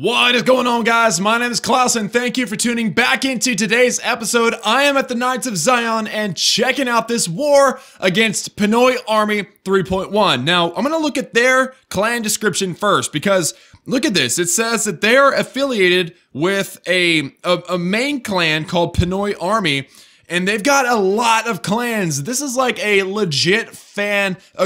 What is going on, guys? My name is Klaus and thank you for tuning back into today's episode. I am at the Knights of Zion and checking out this war against Pinoy Army 3.1. Now, I'm going to look at their clan description first because look at this. It says that they are affiliated with a main clan called Pinoy Army. And they've got a lot of clans. This is like a legit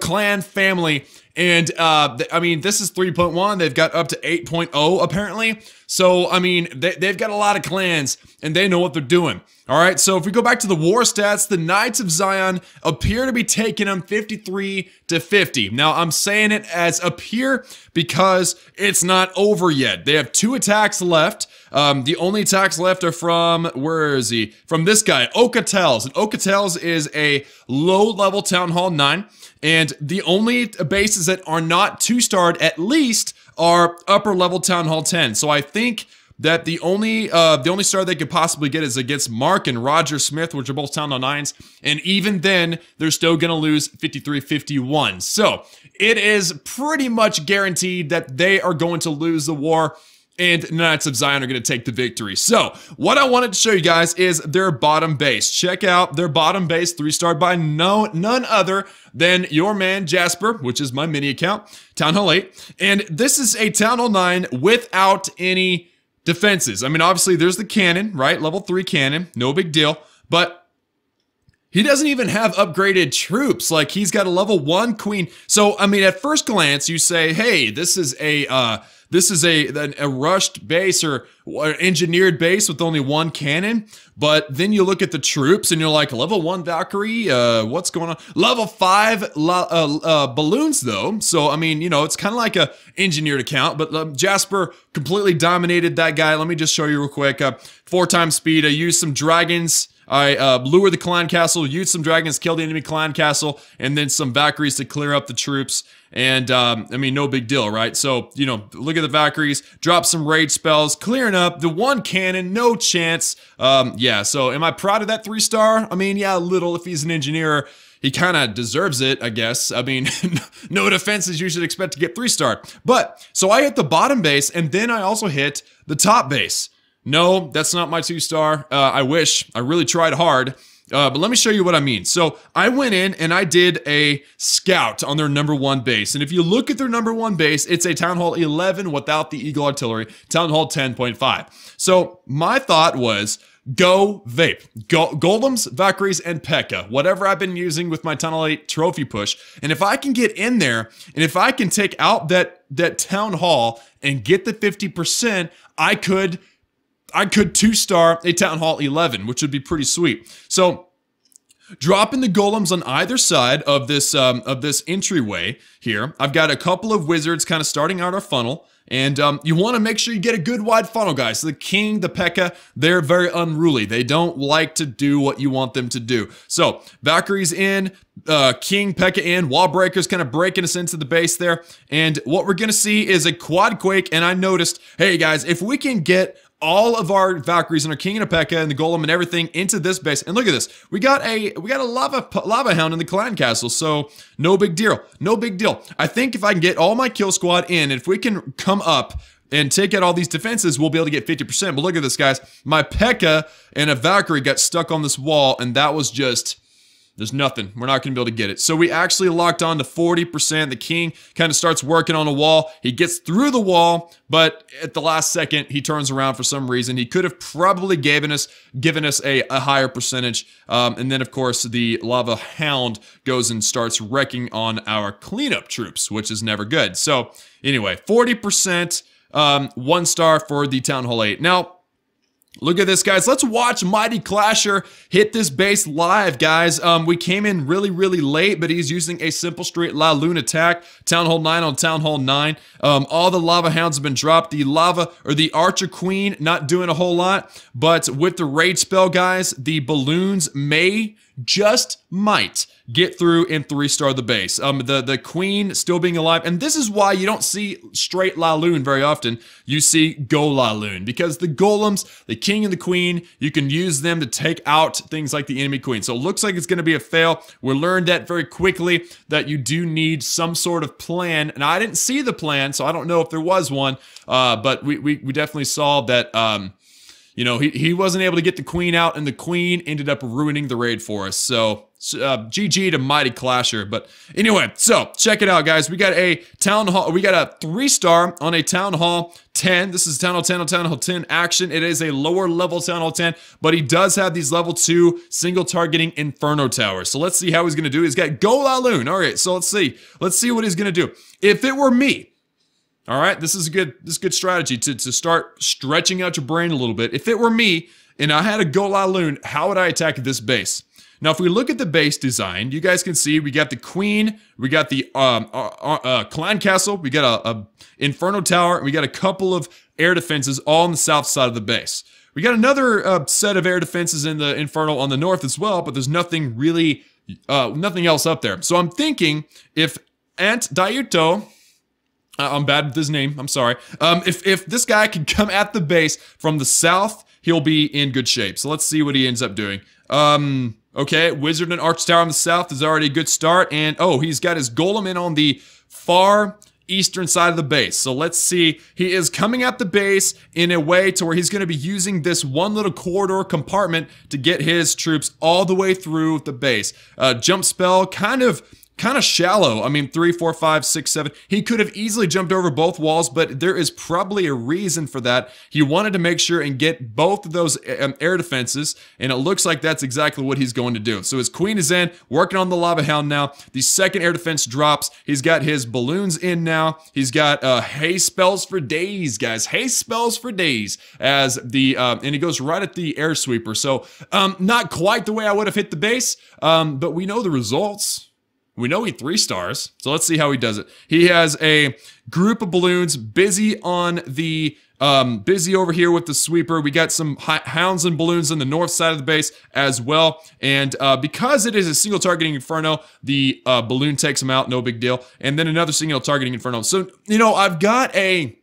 clan family. And, I mean, this is 3.1. They've got up to 8.0, apparently. So, I mean, they've got a lot of clans, and they know what they're doing. All right, so if we go back to the war stats, the Knights of Zion appear to be taking them 53 to 50. Now, I'm saying it as appear because it's not over yet. They have two attacks left. The only attacks left are from, where is he? From this guy, Okatels. And Okatels is a low-level Town Hall 9. And the only bases that are not two-starred, at least, are upper-level Town Hall 10. So I think that the only star they could possibly get is against Mark and Roger Smith, which are both Town Hall 9s. And even then, they're still going to lose 53-51. So it is pretty much guaranteed that they are going to lose the war, and Knights of Zion are going to take the victory. So, what I wanted to show you guys is their bottom base. Check out their bottom base, three-starred by none other than your man Jasper, which is my mini account, Town Hall 8. And this is a Town Hall 9 without any defenses. I mean, obviously, there's the cannon, right? Level 3 cannon, no big deal. But he doesn't even have upgraded troops. Like, he's got a level 1 queen. So, I mean, at first glance, you say, hey, this is a rushed base or engineered base with only one cannon. But then you look at the troops and you're like, level 1 Valkyrie, what's going on? Level 5 balloons, though. So, I mean, you know, it's kind of like a engineered account, but Jasper completely dominated that guy. Let me just show you real quick. 4x speed. I used some dragons. I lure the clan castle, use some dragons, kill the enemy clan castle, and then some Valkyries to clear up the troops. And, I mean, no big deal, right? So, you know, look at the Valkyries, drop some raid spells, clearing up the one cannon, no chance. Yeah, so am I proud of that 3-star? I mean, yeah, a little. If he's an engineer, he kind of deserves it, I guess. I mean, no defenses you should expect to get 3-star. But, so I hit the bottom base, and then I also hit the top base. No, that's not my 2-star. I wish. I really tried hard. But let me show you what I mean. So I went in and I did a scout on their number 1 base. And if you look at their number 1 base, it's a Town Hall 11 without the Eagle Artillery, Town Hall 10.5. So my thought was, go vape. Go Golems, Valkyries, and Pekka. Whatever I've been using with my Town Hall 8 trophy push. And if I can get in there, and if I can take out that Town Hall and get the 50%, I could 2-star a Town Hall 11, which would be pretty sweet. So, dropping the golems on either side of this entryway here, I've got a couple of wizards kind of starting out our funnel, and you want to make sure you get a good wide funnel, guys. The king, the Pekka, they're very unruly. They don't like to do what you want them to do. So, Valkyrie's in, king, Pekka in, wall breakers kind of breaking us into the base there, and what we're going to see is a quad quake, and I noticed, hey guys, if we can get all of our Valkyries and our king and a Pekka and the golem and everything into this base. And look at this. We got a lava hound in the clan castle. So no big deal. No big deal. I think if I can get all my kill squad in, if we can come up and take out all these defenses, we'll be able to get 50%. But look at this, guys. My Pekka and a Valkyrie got stuck on this wall, and that was just, there's nothing. We're not going to be able to get it. So we actually locked on to 40%. The king kind of starts working on a wall. He gets through the wall, but at the last second, he turns around for some reason. He could have probably given us a higher percentage. And then, of course, the lava hound goes and starts wrecking on our cleanup troops, which is never good. So anyway, 40%, 1-star for the Town Hall 8. Now, look at this, guys. Let's watch Mighty Clasher hit this base live, guys. We came in really, really late, but he's using a simple straight La Lune attack. Town Hall 9 on Town Hall 9. All the Lava Hounds have been dropped. The Lava, or the Archer Queen, not doing a whole lot. But with the Raid Spell, guys, the Balloons may just might get through and 3-star the base. The queen still being alive, and this is why you don't see straight Laloon very often. You see Go Laloon, because the golems, the king and the queen, you can use them to take out things like the enemy queen. So it looks like it's going to be a fail. We learned that very quickly, that you do need some sort of plan, and I didn't see the plan, so I don't know if there was one, but we definitely saw that, you know, he wasn't able to get the queen out, and the queen ended up ruining the raid for us. So, GG to Mighty Clasher. But anyway, so check it out, guys. We got a Town Hall. We got a 3-star on a Town Hall 10. This is Town Hall 10 on Town Hall 10 action. It is a lower level Town Hall 10, but he does have these level 2 single targeting Inferno Towers. So let's see how he's going to do. He's got Go Laloon. All right, so let's see. Let's see what he's going to do. If it were me, all right, this is a good, this is good strategy to start stretching out your brain a little bit. If it were me and I had a Go Laloon, how would I attack this base? Now, if we look at the base design, you guys can see we got the queen, we got the clan castle, we got a Inferno Tower, and we got a couple of air defenses all on the south side of the base. We got another set of air defenses in the Inferno on the north as well, but there's nothing really, nothing else up there. So I'm thinking if Ant Diuto, I'm bad with his name, I'm sorry. If this guy can come at the base from the south, he'll be in good shape. So let's see what he ends up doing. Okay, Wizard and Arch Tower on the south is already a good start. And, oh, he's got his Golem in on the far eastern side of the base. So let's see. He is coming at the base in a way to where he's going to be using this one little corridor compartment to get his troops all the way through the base. Jump spell, kind of shallow. I mean, 3, 4, 5, 6, 7. He could have easily jumped over both walls, but there is probably a reason for that. He wanted to make sure and get both of those air defenses, and it looks like that's exactly what he's going to do. So his queen is in, working on the Lava Hound now. The second air defense drops. He's got his balloons in now. He's got haste spells for days, guys. Haste spells for days as the, and he goes right at the air sweeper. So not quite the way I would have hit the base, but we know the results. We know he 3-stars, so let's see how he does it. He has a group of balloons busy on the busy over here with the sweeper. We got some hounds and balloons on the north side of the base as well. And because it is a single targeting inferno, the balloon takes him out, no big deal. And then another single targeting inferno. So, you know, I've got a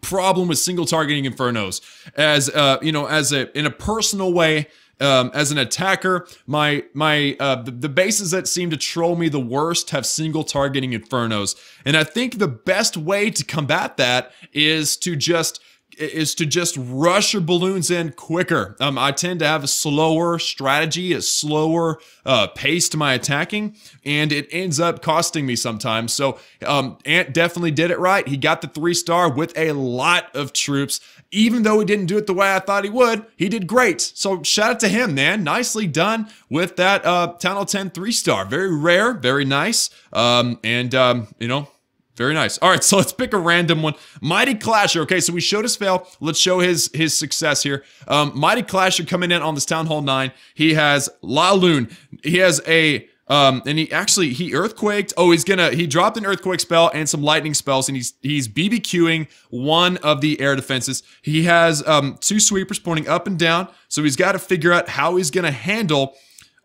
problem with single targeting infernos as you know, as in a personal way. As an attacker, the bases that seem to troll me the worst have single targeting infernos, and I think the best way to combat that is to just rush your balloons in quicker. I tend to have a slower strategy, a slower pace to my attacking, and it ends up costing me sometimes. So Ant definitely did it right. He got the 3-star with a lot of troops. Even though he didn't do it the way I thought he would, he did great. So shout out to him, man. Nicely done with that Town Hall 10 3-star. Very rare, very nice, you know, very nice. All right, so let's pick a random one. Mighty Clasher. Okay, so we showed his fail. Let's show his success here. Mighty Clasher coming in on this Town Hall 9. He has Laloon. He has a and he earthquaked. Oh, he dropped an earthquake spell and some lightning spells, and he's BBQing one of the air defenses. He has 2 sweepers pointing up and down, so he's got to figure out how he's gonna handle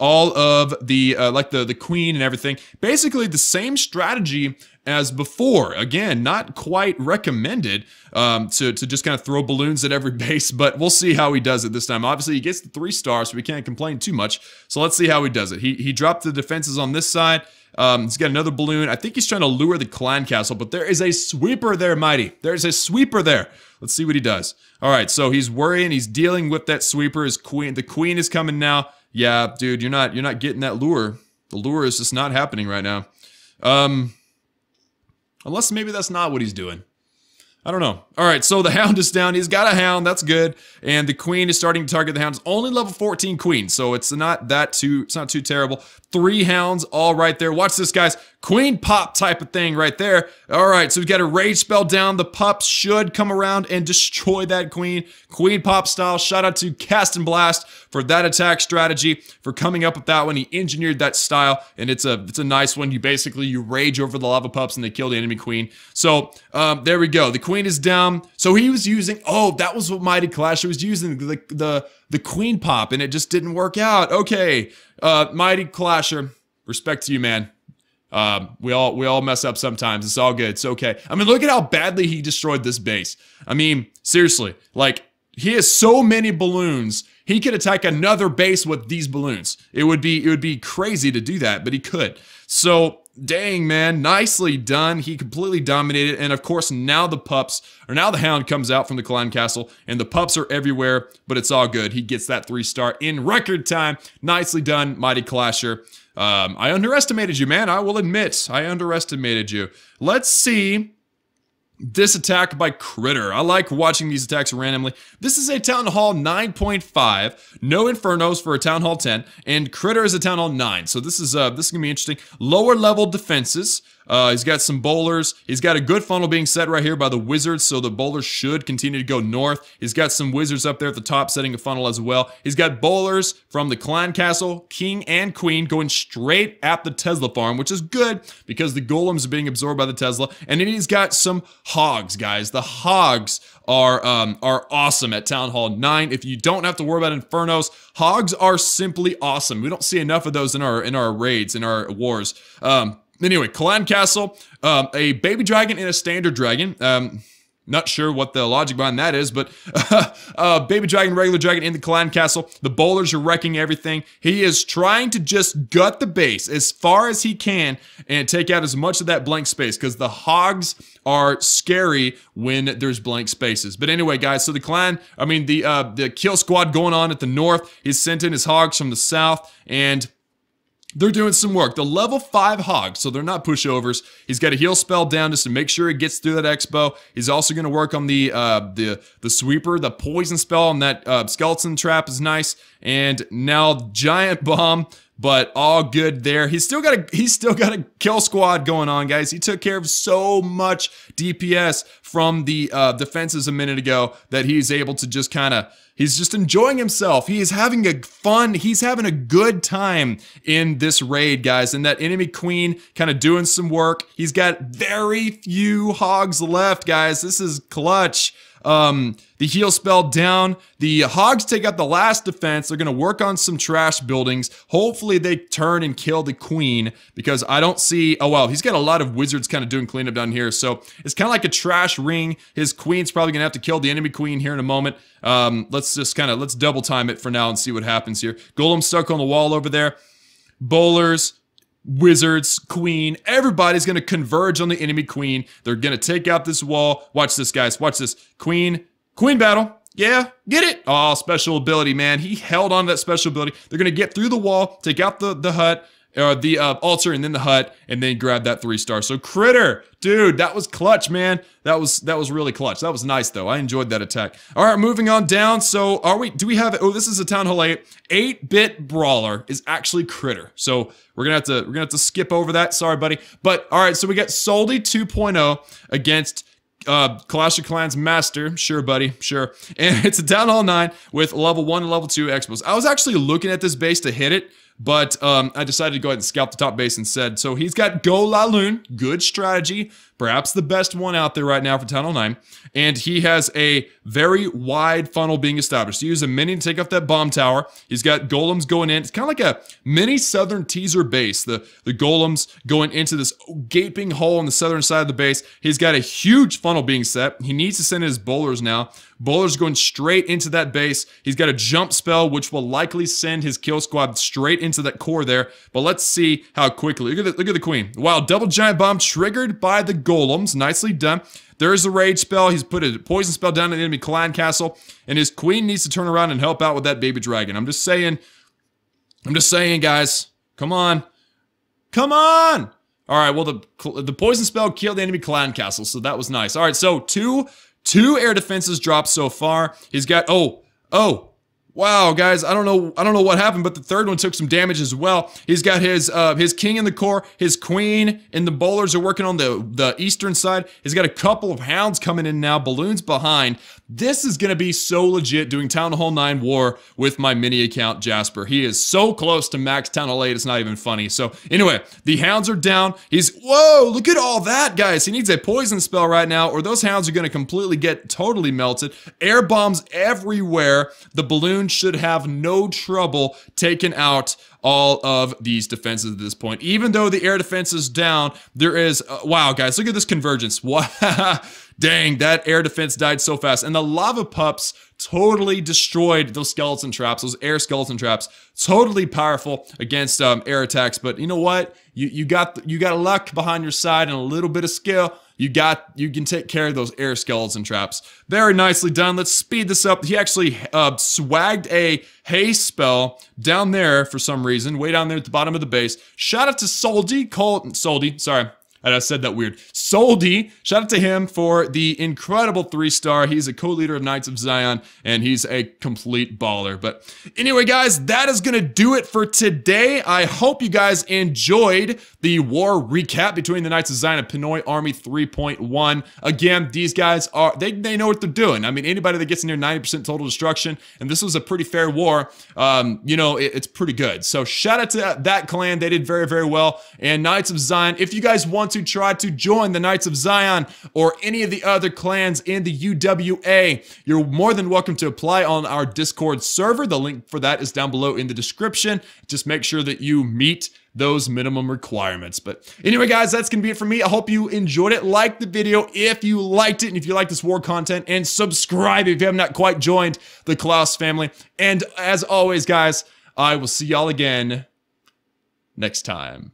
all of the like the queen and everything. Basically the same strategy as before. Again, not quite recommended to just kind of throw balloons at every base, but we'll see how he does it this time. Obviously, he gets the 3-star, so we can't complain too much. So let's see how he does it. He dropped the defenses on this side. He's got another balloon. I think he's trying to lure the clan castle, but there is a sweeper there, Mighty. There's a sweeper there. Let's see what he does. All right, so he's worrying. He's dealing with that sweeper. His queen, the queen is coming now. Yeah, dude, you're not getting that lure. The lure is just not happening right now. Unless maybe that's not what he's doing. I don't know. All right, so the hound is down. He's got a hound. That's good. And the queen is starting to target the hounds. Only level 14 queen, so it's not too terrible. 3 hounds all right there. Watch this, guys. Queen pop type of thing right there. All right, so we've got a rage spell down. The pups should come around and destroy that queen. Queen pop style. Shout out to Cast and Blast for that attack strategy, for coming up with that one. He engineered that style, and it's a nice one. You rage over the lava pups and they kill the enemy queen. So there we go. The queen is down. So he was using, oh, that was what Mighty Clasher was using, the the queen pop and it just didn't work out. Okay, Mighty Clasher, respect to you, man. We all mess up sometimes. It's all good. It's okay. I mean, look at how badly he destroyed this base. I mean, seriously, like, he has so many balloons. He could attack another base with these balloons. It would be crazy to do that, but he could. So, dang, man, nicely done. He completely dominated, and of course, now the pups, or now the hound comes out from the clan castle, and the pups are everywhere, but it's all good. He gets that 3-star in record time. Nicely done, Mighty Clasher. I underestimated you, man. I will admit, I underestimated you. Let's see this attack by Critter. I like watching these attacks randomly. This is a Town Hall 9.5. No Infernos for a Town Hall 10. And Critter is a Town Hall 9. So this is going to be interesting. Lower level defenses. He's got some bowlers. He's got a good funnel being set right here by the wizards, so the bowlers should continue to go north. He's got some wizards up there at the top setting a funnel as well. He's got bowlers from the clan castle, king and queen, going straight at the Tesla farm, which is good because the golems are being absorbed by the Tesla. And then he's got some hogs, guys. The hogs are awesome at Town Hall 9. If you don't have to worry about Infernos, hogs are simply awesome. We don't see enough of those in our raids, in our wars. Anyway, clan castle, a baby dragon and a standard dragon. Not sure what the logic behind that is, but baby dragon, regular dragon in the clan castle. The bowlers are wrecking everything. He is trying to just gut the base as far as he can and take out as much of that blank space because the hogs are scary when there's blank spaces. But anyway, guys, so the kill squad going on at the north. He's sent in his hogs from the south, and they're doing some work. The level 5 hogs, so they're not pushovers. He's got a heal spell down just to make sure it gets through that expo. He's also going to work on the sweeper. The poison spell on that skeleton trap is nice. And now giant bomb, but all good there. He's still got a kill squad going on, guys. He took care of so much DPS from the defenses a minute ago that he's able to just kind of. He's just enjoying himself. He is having a fun. He's having a good time in this raid, guys. And that enemy queen kind of doing some work. He's got very few hogs left, guys. This is clutch. The heal spell down. The hogs take out the last defense. They're going to work on some trash buildings. Hopefully they turn and kill the queen because I don't see. Oh, wow. He's got a lot of wizards kind of doing cleanup down here. So it's kind of like a trash ring. His queen's probably going to have to kill the enemy queen here in a moment. Let's double time it for now and see what happens here. Golem stuck on the wall over there. Bowlers, wizards, queen, everybody's going to converge on the enemy queen. They're going to take out this wall. Watch this, guys. Watch this. Queen battle. Yeah, get it. Oh, special ability, man. He held on to that special ability. They're going to get through the wall, take out the hut, or the altar, and then the hut, and then grab that 3-star. So Critter, dude, that was clutch, man. That was really clutch. That was nice though. I enjoyed that attack. All right, moving on down. So this is a Town Hall 8. 8-bit brawler is actually Critter. So we're gonna have to skip over that. Sorry, buddy. But all right, so we got Soldy 2.0 against Clash of Clans master, sure buddy, sure. And it's a Town Hall 9 with level 1 and level 2 expos. I was actually looking at this base to hit it, but I decided to go ahead and scout the top base instead. So he's got Go La Loon, good strategy, perhaps the best one out there right now for Town Hall 9. And he has a very wide funnel being established. He uses a mini to take off that bomb tower. He's got golems going in. It's kind of like a mini southern teaser base. The golems going into this gaping hole on the southern side of the base. He's got a huge funnel being set. He needs to send in his bowlers now. Bowler's going straight into that base. He's got a jump spell, which will likely send his kill squad straight into that core there. But let's see how quickly. Look at the queen. Wow, double giant bomb triggered by the golems. Nicely done. There's the rage spell. He's put a poison spell down in the enemy clan castle. And his queen needs to turn around and help out with that baby dragon. I'm just saying, guys. Come on. Come on! Alright, well, the poison spell killed the enemy clan castle, so that was nice. Alright, so two air defenses dropped so far. He's got wow, guys, I don't know what happened, but the third one took some damage as well. He's got his king in the core, his queen, and the bowlers are working on the eastern side. He's got a couple of hounds coming in now, balloons behind. This is going to be so legit doing Town Hall 9 War with my mini account, Jasper. He is so close to max Town Hall 8, it's not even funny. So anyway, the hounds are down. Whoa, look at all that, guys. He needs a poison spell right now, or those hounds are going to completely get totally melted. Air bombs everywhere. The balloon should have no trouble taking out all of these defenses at this point. Even though the air defense is down, there is... wow, guys, look at this convergence. Wow. Dang, that air defense died so fast. And the lava pups totally destroyed those skeleton traps, those air skeleton traps. Totally powerful against air attacks. But you know what? You got luck behind your side and a little bit of skill. You can take care of those air skeleton traps. Very nicely done. Let's speed this up. He actually swagged a haste spell down there for some reason, way down there at the bottom of the base. Shout out to Soldy, sorry. I said that weird. Soldy, shout out to him for the incredible 3-star. He's a co-leader of Knights of Zion, and he's a complete baller. But anyway, guys, that is going to do it for today. I hope you guys enjoyed the war recap between the Knights of Zion and Pinoy Army 3.1. Again, these guys are, they know what they're doing. I mean, anybody that gets near 90% total destruction, and this was a pretty fair war, you know, it's pretty good. So shout out to that clan. They did very, very well. And Knights of Zion, if you guys want to try to join the Knights of Zion or any of the other clans in the UWA, you're more than welcome to apply on our Discord server. The link for that is down below in the description. Just make sure that you meet those minimum requirements. But anyway, guys, that's gonna be it for me. I hope you enjoyed it. Like the video if you liked it and if you like this war content, and subscribe if you have not quite joined the Klaus family. And as always, guys, I will see y'all again next time.